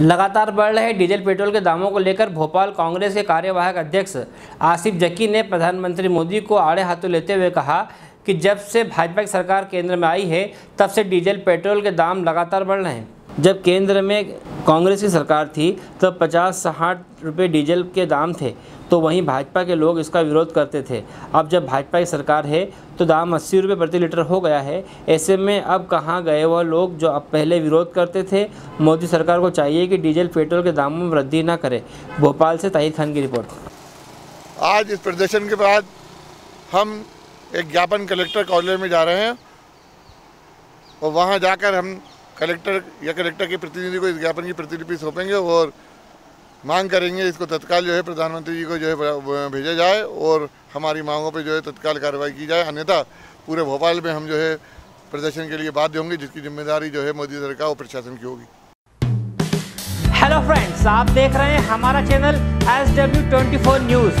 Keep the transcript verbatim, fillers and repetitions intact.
लगातार बढ़ रहे डीजल पेट्रोल के दामों को लेकर भोपाल कांग्रेस के कार्यवाहक अध्यक्ष आसिफ जकी ने प्रधानमंत्री मोदी को आड़े हाथों लेते हुए कहा कि जब से भाजपा की सरकार केंद्र में आई है तब से डीजल पेट्रोल के दाम लगातार बढ़ रहे हैं। जब केंद्र में कांग्रेस की सरकार थी तब पचास साठ रुपये डीजल के दाम थे, तो वहीं भाजपा के लोग इसका विरोध करते थे। अब जब भाजपा की सरकार है तो दाम अस्सी रुपये प्रति लीटर हो गया है। ऐसे में अब कहाँ गए वह लोग जो अब पहले विरोध करते थे। मोदी सरकार को चाहिए कि डीजल पेट्रोल के दामों में वृद्धि ना करे। भोपाल से ताहीर खान की रिपोर्ट। आज इस प्रदर्शन के बाद हम एक ज्ञापन कलेक्टर कार्यालय में जा रहे हैं और वहाँ जाकर हम कलेक्टर या कलेक्टर के प्रतिनिधि को इस ज्ञापन की प्रतिलिपि सौंपेंगे और मांग करेंगे इसको तत्काल जो है प्रधानमंत्री जी को जो है भेजा जाए और हमारी मांगों पे जो है तत्काल कार्रवाई की जाए, अन्यथा पूरे भोपाल में हम जो है प्रदर्शन के लिए बाध्य होंगे, जिसकी जिम्मेदारी जो है मोदी सरकार और प्रशासन की होगी। हेलो फ्रेंड्स, आप देख रहे हैं हमारा चैनल एस डब्ल्यू चौबीस न्यूज़।